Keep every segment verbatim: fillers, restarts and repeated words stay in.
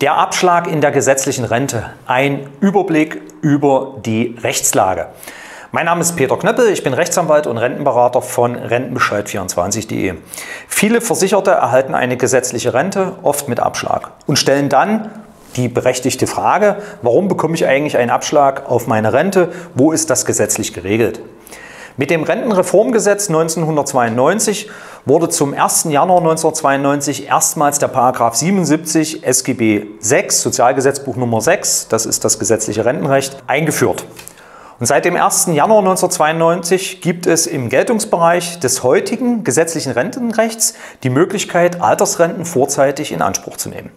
Der Abschlag in der gesetzlichen Rente. Ein Überblick über die Rechtslage. Mein Name ist Peter Knöppel, ich bin Rechtsanwalt und Rentenberater von rentenbescheid vierundzwanzig punkt de. Viele Versicherte erhalten eine gesetzliche Rente, oft mit Abschlag, und stellen dann die berechtigte Frage, warum bekomme ich eigentlich einen Abschlag auf meine Rente, wo ist das gesetzlich geregelt? Mit dem Rentenreformgesetz neunzehnhundertzweiundneunzig wurde zum ersten Januar neunzehnhundertzweiundneunzig erstmals der Paragraf siebenundsiebzig S G B sechs, Sozialgesetzbuch Nummer sechs, das ist das gesetzliche Rentenrecht, eingeführt. Und seit dem ersten Januar neunzehnhundertzweiundneunzig gibt es im Geltungsbereich des heutigen gesetzlichen Rentenrechts die Möglichkeit, Altersrenten vorzeitig in Anspruch zu nehmen.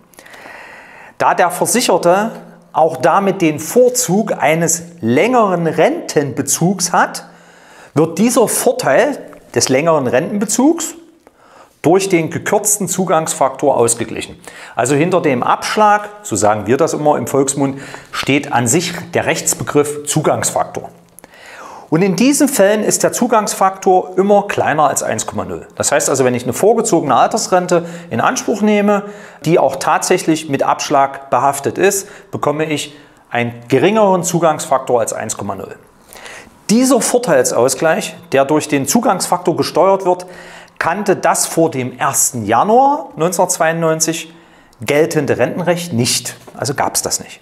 Da der Versicherte auch damit den Vorzug eines längeren Rentenbezugs hat, wird dieser Vorteil des längeren Rentenbezugs durch den gekürzten Zugangsfaktor ausgeglichen. Also hinter dem Abschlag, so sagen wir das immer im Volksmund, steht an sich der Rechtsbegriff Zugangsfaktor. Und in diesen Fällen ist der Zugangsfaktor immer kleiner als eins Komma null. Das heißt also, wenn ich eine vorgezogene Altersrente in Anspruch nehme, die auch tatsächlich mit Abschlag behaftet ist, bekomme ich einen geringeren Zugangsfaktor als eins Komma null. Dieser Vorteilsausgleich, der durch den Zugangsfaktor gesteuert wird, kannte das vor dem ersten Januar neunzehnhundertzweiundneunzig geltende Rentenrecht nicht. Also gab es das nicht.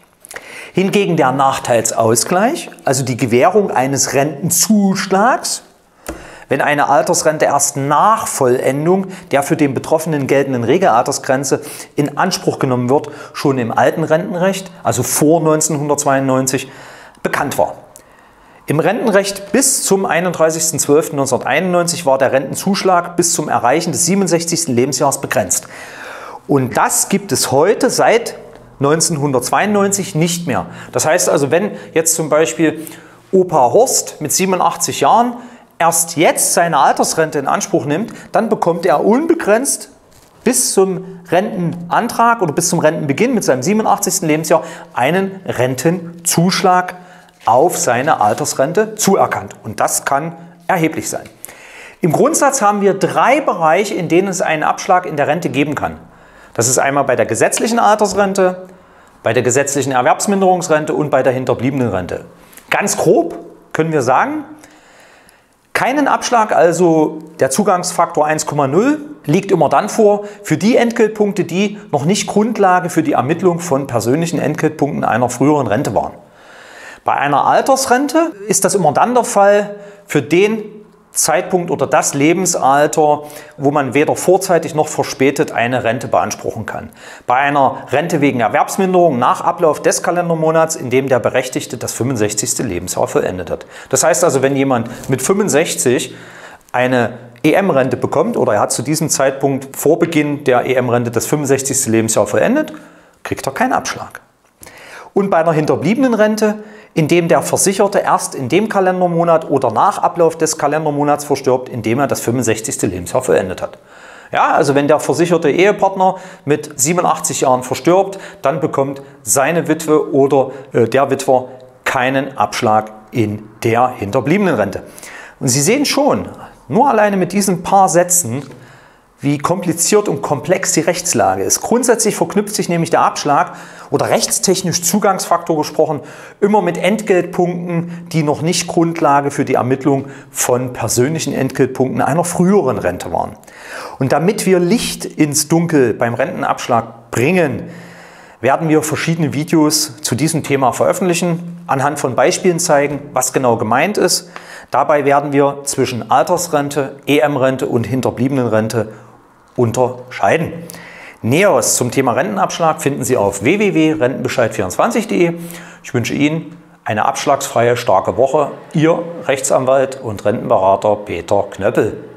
Hingegen der Nachteilsausgleich, also die Gewährung eines Rentenzuschlags, wenn eine Altersrente erst nach Vollendung der für den Betroffenen geltenden Regelaltersgrenze in Anspruch genommen wird, schon im alten Rentenrecht, also vor neunzehnhundertzweiundneunzig, bekannt war. Im Rentenrecht bis zum einunddreißigsten zwölften neunzehnhunderteinundneunzig war der Rentenzuschlag bis zum Erreichen des siebenundsechzigsten Lebensjahres begrenzt. Und das gibt es heute seit neunzehnhundertzweiundneunzig nicht mehr. Das heißt also, wenn jetzt zum Beispiel Opa Horst mit siebenundachtzig Jahren erst jetzt seine Altersrente in Anspruch nimmt, dann bekommt er unbegrenzt bis zum Rentenantrag oder bis zum Rentenbeginn mit seinem siebenundachtzigsten Lebensjahr einen Rentenzuschlag auf seine Altersrente zuerkannt. Und das kann erheblich sein. Im Grundsatz haben wir drei Bereiche, in denen es einen Abschlag in der Rente geben kann. Das ist einmal bei der gesetzlichen Altersrente, bei der gesetzlichen Erwerbsminderungsrente und bei der hinterbliebenen Rente. Ganz grob können wir sagen, keinen Abschlag, also der Zugangsfaktor eins Komma null, liegt immer dann vor für die Entgeltpunkte, die noch nicht Grundlage für die Ermittlung von persönlichen Entgeltpunkten einer früheren Rente waren. Bei einer Altersrente ist das immer dann der Fall für den Zeitpunkt oder das Lebensalter, wo man weder vorzeitig noch verspätet eine Rente beanspruchen kann. Bei einer Rente wegen Erwerbsminderung nach Ablauf des Kalendermonats, in dem der Berechtigte das fünfundsechzigste Lebensjahr vollendet hat. Das heißt also, wenn jemand mit fünfundsechzig eine E M-Rente bekommt oder er hat zu diesem Zeitpunkt vor Beginn der E M-Rente das fünfundsechzigste Lebensjahr vollendet, kriegt er keinen Abschlag. Und bei einer hinterbliebenen Rente, in dem der Versicherte erst in dem Kalendermonat oder nach Ablauf des Kalendermonats verstirbt, in dem er das fünfundsechzigste Lebensjahr vollendet hat. Ja, also wenn der versicherte Ehepartner mit siebenundachtzig Jahren verstirbt, dann bekommt seine Witwe oder äh, der Witwer keinen Abschlag in der hinterbliebenen Rente. Und Sie sehen schon, nur alleine mit diesen paar Sätzen, wie kompliziert und komplex die Rechtslage ist. Grundsätzlich verknüpft sich nämlich der Abschlag oder rechtstechnisch Zugangsfaktor gesprochen immer mit Entgeltpunkten, die noch nicht Grundlage für die Ermittlung von persönlichen Entgeltpunkten einer früheren Rente waren. Und damit wir Licht ins Dunkel beim Rentenabschlag bringen, werden wir verschiedene Videos zu diesem Thema veröffentlichen, anhand von Beispielen zeigen, was genau gemeint ist. Dabei werden wir zwischen Altersrente, E M-Rente und hinterbliebenen Rente unterscheiden. Näheres zum Thema Rentenabschlag finden Sie auf w w w punkt rentenbescheid vierundzwanzig punkt de. Ich wünsche Ihnen eine abschlagsfreie, starke Woche. Ihr Rechtsanwalt und Rentenberater Peter Knöppel.